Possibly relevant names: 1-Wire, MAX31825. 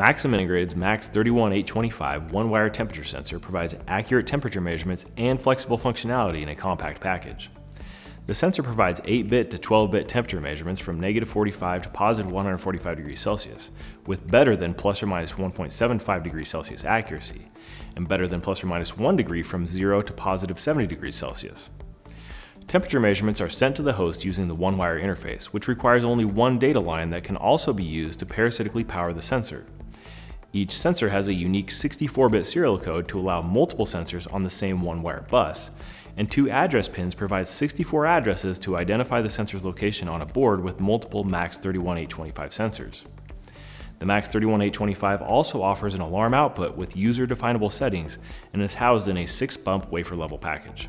Maxim Integrated's MAX31825 1-Wire temperature sensor provides accurate temperature measurements and flexible functionality in a compact package. The sensor provides 8-bit to 12-bit temperature measurements from -45 to positive 145 degrees Celsius, with better than ±1.75 degrees Celsius accuracy, and better than ±1 degree from 0 to positive 70 degrees Celsius. Temperature measurements are sent to the host using the 1-Wire interface, which requires only one data line that can also be used to parasitically power the sensor. Each sensor has a unique 64-bit serial code to allow multiple sensors on the same 1-Wire bus, and 2 address pins provide 64 addresses to identify the sensor's location on a board with multiple MAX31825 sensors. The MAX31825 also offers an alarm output with user-definable settings and is housed in a 6-bump wafer-level package.